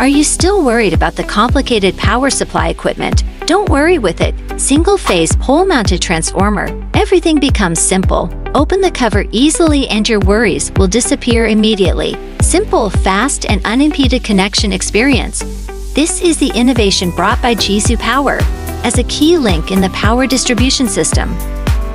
Are you still worried about the complicated power supply equipment? Don't worry with it. Single-phase pole-mounted transformer. Everything becomes simple. Open the cover easily and your worries will disappear immediately. Simple, fast, and unimpeded connection experience. This is the innovation brought by Jiezou Power as a key link in the power distribution system.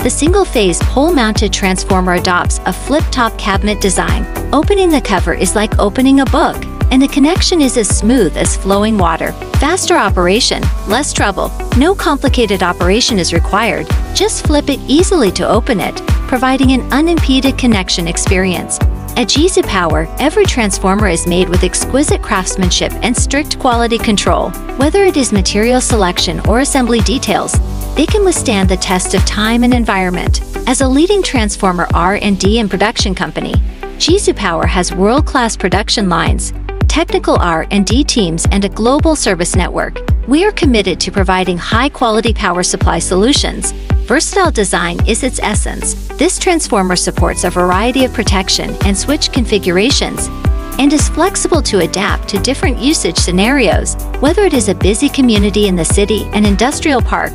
The single-phase pole-mounted transformer adopts a flip-top cabinet design. Opening the cover is like opening a book, and the connection is as smooth as flowing water. Faster operation, less trouble. No complicated operation is required. Just flip it easily to open it, providing an unimpeded connection experience. At Jiezou Power, every transformer is made with exquisite craftsmanship and strict quality control. Whether it is material selection or assembly details, they can withstand the test of time and environment. As a leading transformer R&D and production company, Jiezou Power has world-class production lines, technical R&D teams, and a global service network. We are committed to providing high-quality power supply solutions. Versatile design is its essence. This transformer supports a variety of protection and switch configurations and is flexible to adapt to different usage scenarios. Whether it is a busy community in the city, an industrial park,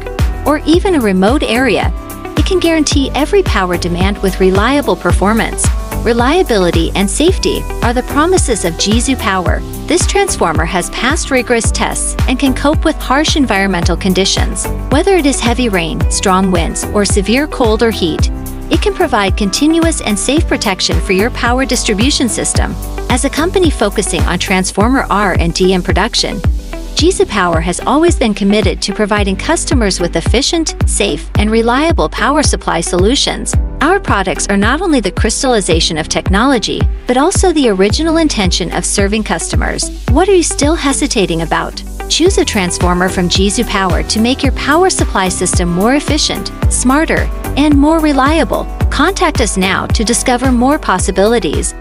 or even a remote area, it can guarantee every power demand with reliable performance. Reliability and safety are the promises of Jiezou Power. This transformer has passed rigorous tests and can cope with harsh environmental conditions. Whether it is heavy rain, strong winds, or severe cold or heat, it can provide continuous and safe protection for your power distribution system. As a company focusing on transformer R&D and production, Jiezou Power has always been committed to providing customers with efficient, safe, and reliable power supply solutions. Our products are not only the crystallization of technology, but also the original intention of serving customers. What are you still hesitating about? Choose a transformer from Jiezou Power to make your power supply system more efficient, smarter, and more reliable. Contact us now to discover more possibilities.